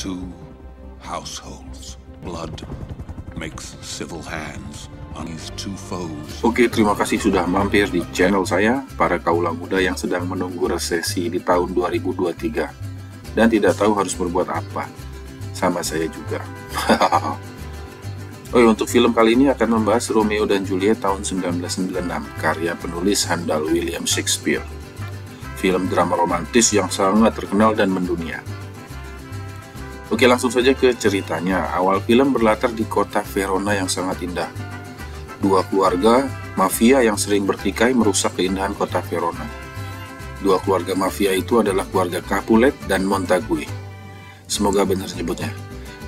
two households. Blood makes civil hands on his two foes. Oke, terima kasih sudah mampir di channel saya, para kaula muda yang sedang menunggu resesi di tahun 2023 dan tidak tahu harus berbuat apa. Sama saya juga. Oh, untuk film kali ini akan membahas Romeo dan Juliet tahun 1996, karya penulis handal William Shakespeare. Film drama romantis yang sangat terkenal dan mendunia. Oke, langsung saja ke ceritanya. Awal film berlatar di kota Verona yang sangat indah. Dua keluarga mafia yang sering bertikai merusak keindahan kota Verona. Dua keluarga mafia itu adalah keluarga Capulet dan Montague. Semoga benar nyebutnya.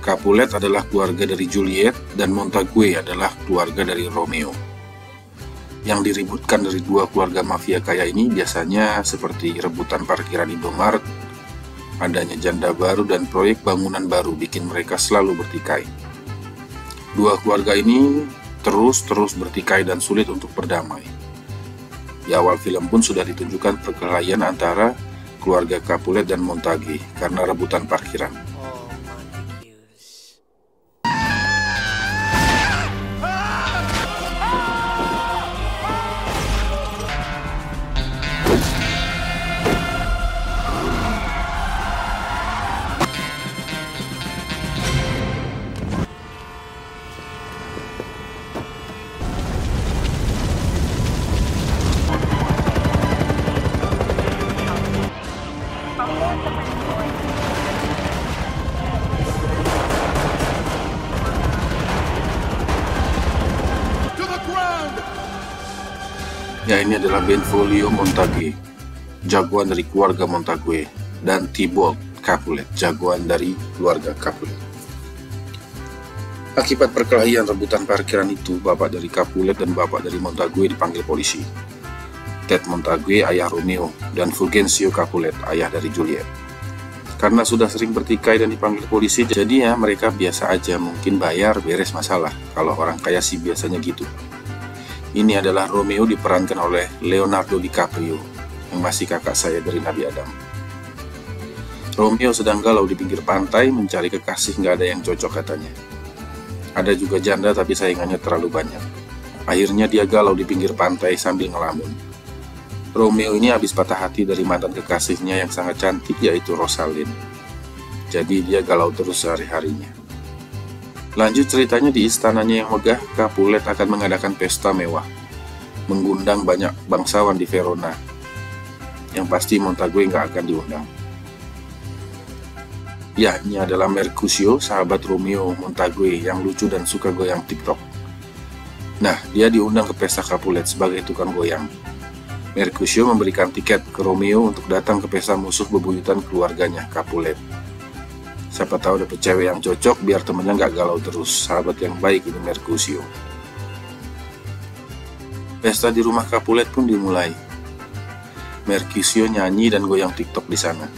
Capulet adalah keluarga dari Juliet dan Montague adalah keluarga dari Romeo. Yang diributkan dari dua keluarga mafia kaya ini biasanya seperti rebutan parkiran Indomaret, adanya janda baru dan proyek bangunan baru bikin mereka selalu bertikai. Dua keluarga ini terus bertikai dan sulit untuk berdamai. Di awal film pun sudah ditunjukkan perkelahian antara keluarga Capulet dan Montague karena rebutan parkiran. Ya, ini adalah Benvolio Montague, jagoan dari keluarga Montague, dan Tybalt Capulet, jagoan dari keluarga Capulet. Akibat perkelahian rebutan parkiran itu, bapak dari Capulet dan bapak dari Montague dipanggil polisi. Ted Montague, ayah Romeo, dan Fulgencio Capulet, ayah dari Juliet. Karena sudah sering bertikai dan dipanggil polisi, jadi ya mereka biasa aja, mungkin bayar, beres masalah. Kalau orang kaya sih biasanya gitu. Ini adalah Romeo diperankan oleh Leonardo DiCaprio, yang masih kakak saya dari Nabi Adam. Romeo sedang galau di pinggir pantai mencari kekasih, nggak ada yang cocok katanya. Ada juga janda tapi saingannya terlalu banyak. Akhirnya dia galau di pinggir pantai sambil ngelamun. Romeo ini habis patah hati dari mantan kekasihnya yang sangat cantik yaitu Rosalind. Jadi dia galau terus sehari-harinya. Lanjut ceritanya di istananya yang megah, Capulet akan mengadakan pesta mewah, mengundang banyak bangsawan di Verona. Yang pasti Montague nggak akan diundang. Ya, ini adalah Mercutio, sahabat Romeo Montague yang lucu dan suka goyang TikTok. Nah, dia diundang ke pesta Capulet sebagai tukang goyang. Mercutio memberikan tiket ke Romeo untuk datang ke pesta musuh bebuyutan keluarganya, Capulet. Siapa tahu dapet cewek yang cocok biar temennya nggak galau terus. Sahabat yang baik ini Mercutio. Pesta di rumah Capulet pun dimulai. Mercutio nyanyi dan goyang TikTok di sana.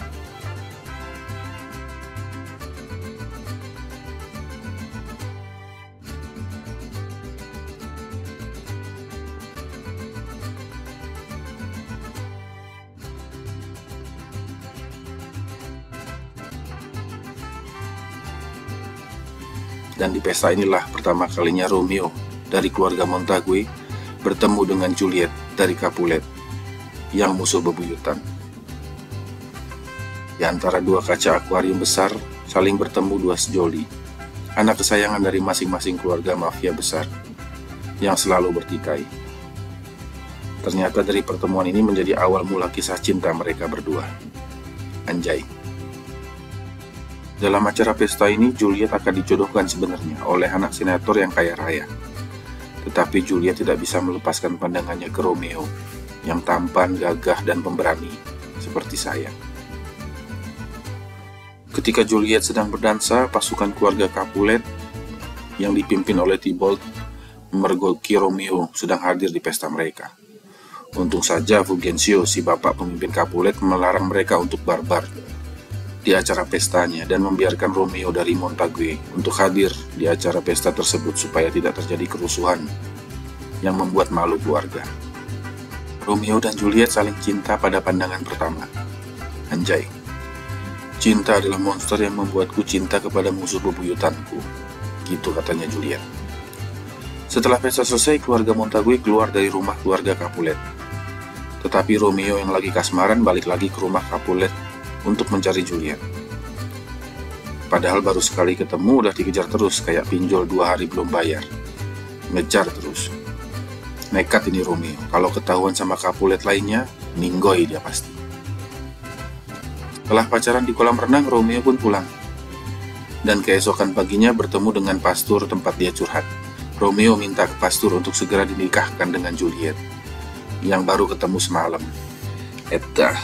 Dan di pesta inilah pertama kalinya Romeo dari keluarga Montague bertemu dengan Juliet dari Capulet yang musuh bebuyutan. Di antara dua kaca akuarium besar saling bertemu dua sejoli, anak kesayangan dari masing-masing keluarga mafia besar yang selalu bertikai. Ternyata dari pertemuan ini menjadi awal mula kisah cinta mereka berdua. Anjay. Dalam acara pesta ini, Juliet akan dijodohkan sebenarnya oleh anak senator yang kaya raya. Tetapi Juliet tidak bisa melepaskan pandangannya ke Romeo, yang tampan, gagah, dan pemberani, seperti saya. Ketika Juliet sedang berdansa, pasukan keluarga Capulet yang dipimpin oleh Tybalt memergoki Romeo sedang hadir di pesta mereka. Untung saja Fulgencio, si bapak pemimpin Capulet, melarang mereka untuk barbar di acara pestanya dan membiarkan Romeo dari Montague untuk hadir di acara pesta tersebut supaya tidak terjadi kerusuhan yang membuat malu keluarga. Romeo dan Juliet saling cinta pada pandangan pertama. Anjay. Cinta adalah monster yang membuatku cinta kepada musuh bebuyutanku. Gitu katanya Juliet. Setelah pesta selesai, keluarga Montague keluar dari rumah keluarga Capulet. Tetapi Romeo yang lagi kasmaran balik lagi ke rumah Capulet untuk mencari Juliet. Padahal baru sekali ketemu udah dikejar terus kayak pinjol 2 hari belum bayar. Ngejar terus. Nekat ini Romeo, kalau ketahuan sama Capulet lainnya, ninggoy dia pasti. Setelah pacaran di kolam renang, Romeo pun pulang. Dan keesokan paginya bertemu dengan pastur tempat dia curhat. Romeo minta ke pastur untuk segera dinikahkan dengan Juliet, yang baru ketemu semalam. Etah.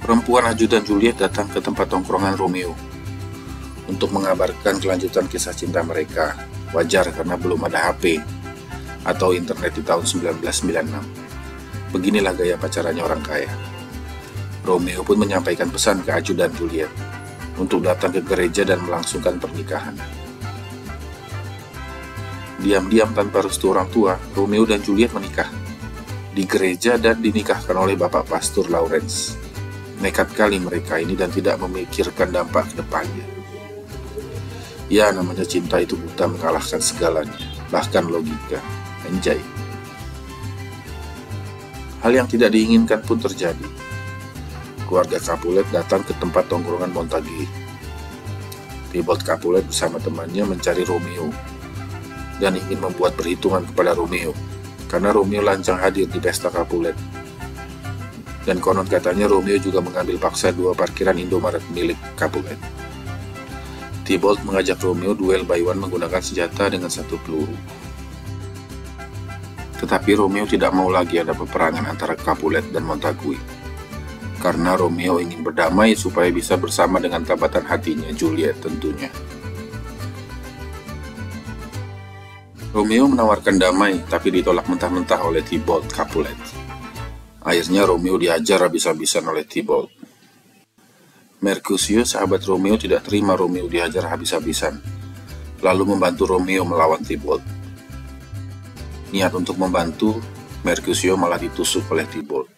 Perempuan ajudan Juliet datang ke tempat tongkrongan Romeo untuk mengabarkan kelanjutan kisah cinta mereka. Wajar karena belum ada HP atau internet di tahun 1996. Beginilah gaya pacarannya orang kaya. Romeo pun menyampaikan pesan ke ajudan Juliet untuk datang ke gereja dan melangsungkan pernikahan. Diam-diam tanpa restu orang tua, Romeo dan Juliet menikah di gereja dan dinikahkan oleh Bapak Pastor Lawrence. Nekat kali mereka ini dan tidak memikirkan dampak ke depannya. Ya, namanya cinta itu buta mengalahkan segalanya, bahkan logika. Anjay. Hal yang tidak diinginkan pun terjadi. Keluarga Capulet datang ke tempat tongkrongan Montague. Tybalt Capulet bersama temannya mencari Romeo dan ingin membuat perhitungan kepada Romeo, karena Romeo lancang hadir di pesta Capulet. Dan konon katanya Romeo juga mengambil paksa 2 parkiran Indomaret milik Capulet. Tybalt mengajak Romeo duel by one menggunakan senjata dengan 1 peluru. Tetapi Romeo tidak mau lagi ada peperangan antara Capulet dan Montague, karena Romeo ingin berdamai supaya bisa bersama dengan tabatan hatinya Juliet tentunya. Romeo menawarkan damai, tapi ditolak mentah-mentah oleh Tybalt Capulet. Akhirnya Romeo diajar habis-habisan oleh Tybalt. Mercutio, sahabat Romeo, tidak terima Romeo dihajar habis-habisan, lalu membantu Romeo melawan Tybalt. Niat untuk membantu, Mercutio malah ditusuk oleh Tybalt.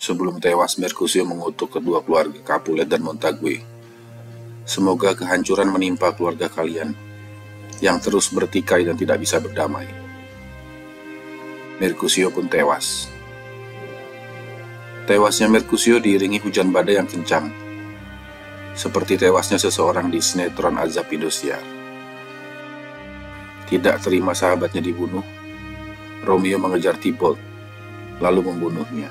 Sebelum tewas, Mercutio mengutuk kedua keluarga Capulet dan Montague. Semoga kehancuran menimpa keluarga kalian, yang terus bertikai dan tidak bisa berdamai. Mercutio pun tewas. Tewasnya Mercutio diiringi hujan badai yang kencang, seperti tewasnya seseorang di sinetron Azab Indosiar. Tidak terima sahabatnya dibunuh, Romeo mengejar Tybalt, lalu membunuhnya.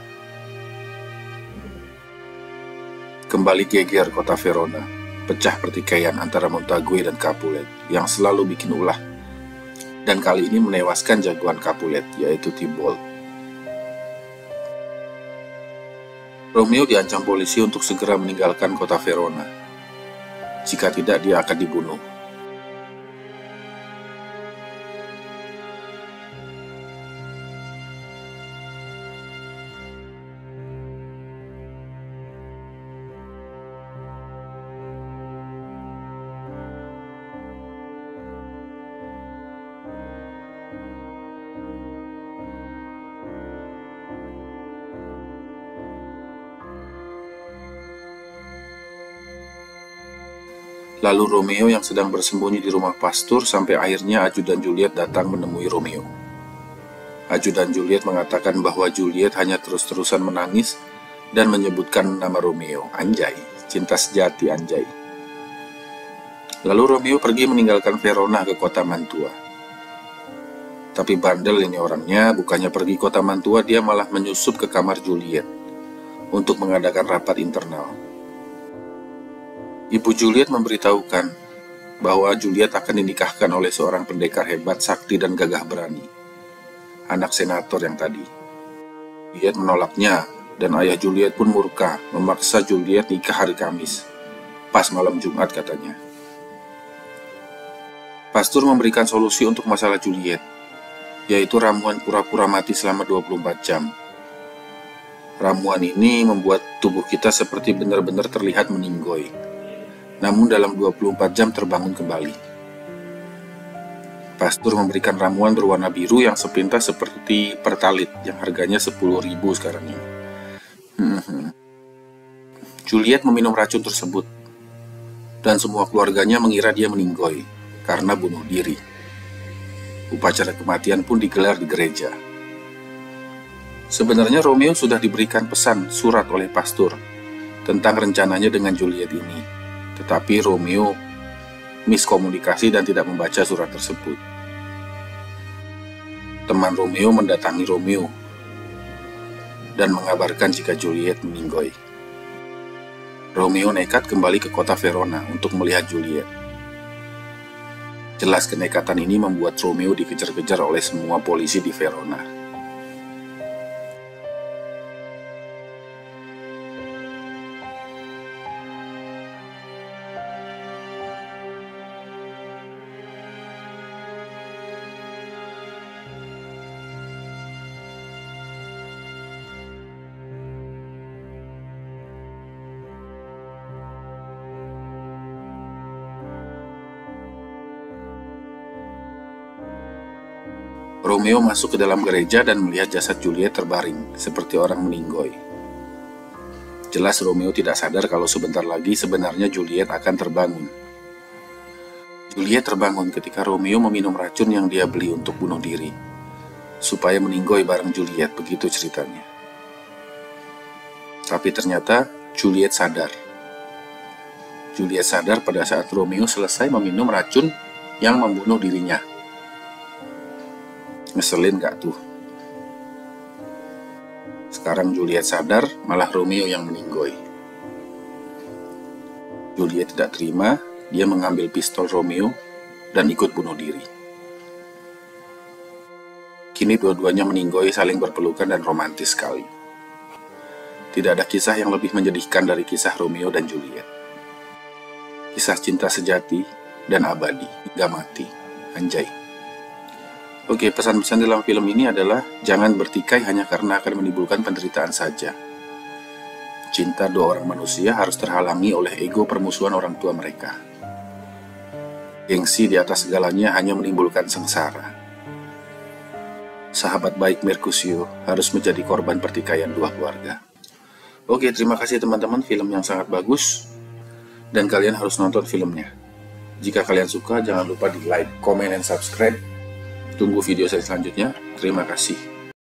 Kembali geger kota Verona, pecah pertikaian antara Montague dan Capulet yang selalu bikin ulah, dan kali ini menewaskan jagoan Capulet, yaitu Tybalt. Romeo diancam polisi untuk segera meninggalkan kota Verona. Jika tidak, dia akan dibunuh. Lalu Romeo yang sedang bersembunyi di rumah pastur sampai akhirnya ajudan Juliet datang menemui Romeo. Ajudan Juliet mengatakan bahwa Juliet hanya terus-terusan menangis dan menyebutkan nama Romeo. Anjay, cinta sejati anjay. Lalu Romeo pergi meninggalkan Verona ke kota Mantua. Tapi bandel ini orangnya, bukannya pergi kota Mantua, dia malah menyusup ke kamar Juliet untuk mengadakan rapat internal. Ibu Juliet memberitahukan bahwa Juliet akan dinikahkan oleh seorang pendekar hebat, sakti, dan gagah berani, anak senator yang tadi. Juliet menolaknya, dan ayah Juliet pun murka, memaksa Juliet nikah hari Kamis, pas malam Jumat katanya. Pastur memberikan solusi untuk masalah Juliet, yaitu ramuan pura-pura mati selama 24 jam. Ramuan ini membuat tubuh kita seperti benar-benar terlihat meninggoy, namun dalam 24 jam terbangun kembali. Pastur memberikan ramuan berwarna biru yang sepintas seperti pertalit yang harganya 10.000 sekarang ini. Juliet meminum racun tersebut dan semua keluarganya mengira dia meninggoy karena bunuh diri. Upacara kematian pun digelar di gereja. Sebenarnya Romeo sudah diberikan pesan surat oleh Pastur tentang rencananya dengan Juliet ini, tetapi Romeo miskomunikasi dan tidak membaca surat tersebut. Teman Romeo mendatangi Romeo dan mengabarkan jika Juliet meninggoy. Romeo nekat kembali ke kota Verona untuk melihat Juliet. Jelas kenekatan ini membuat Romeo dikejar-kejar oleh semua polisi di Verona. Romeo masuk ke dalam gereja dan melihat jasad Juliet terbaring, seperti orang meninggoy. Jelas Romeo tidak sadar kalau sebentar lagi sebenarnya Juliet akan terbangun. Juliet terbangun ketika Romeo meminum racun yang dia beli untuk bunuh diri, supaya meninggoy bareng Juliet, begitu ceritanya. Tapi ternyata Juliet sadar. Juliet sadar pada saat Romeo selesai meminum racun yang membunuh dirinya. Ngeselin gak tuh? Sekarang Juliet sadar, malah Romeo yang meninggoy. Juliet tidak terima, dia mengambil pistol Romeo dan ikut bunuh diri. Kini dua-duanya meninggoy, saling berpelukan dan romantis sekali. Tidak ada kisah yang lebih menjadikan dari kisah Romeo dan Juliet. Kisah cinta sejati dan abadi, hingga mati. Anjay. Oke, pesan-pesan dalam film ini adalah jangan bertikai hanya karena akan menimbulkan penderitaan saja. Cinta dua orang manusia harus terhalangi oleh ego permusuhan orang tua mereka. Gengsi di atas segalanya hanya menimbulkan sengsara. Sahabat baik Mercutio harus menjadi korban pertikaian dua keluarga. Oke, terima kasih teman-teman, film yang sangat bagus. Dan kalian harus nonton filmnya. Jika kalian suka, jangan lupa di like, comment, dan subscribe. Tunggu video saya selanjutnya. Terima kasih.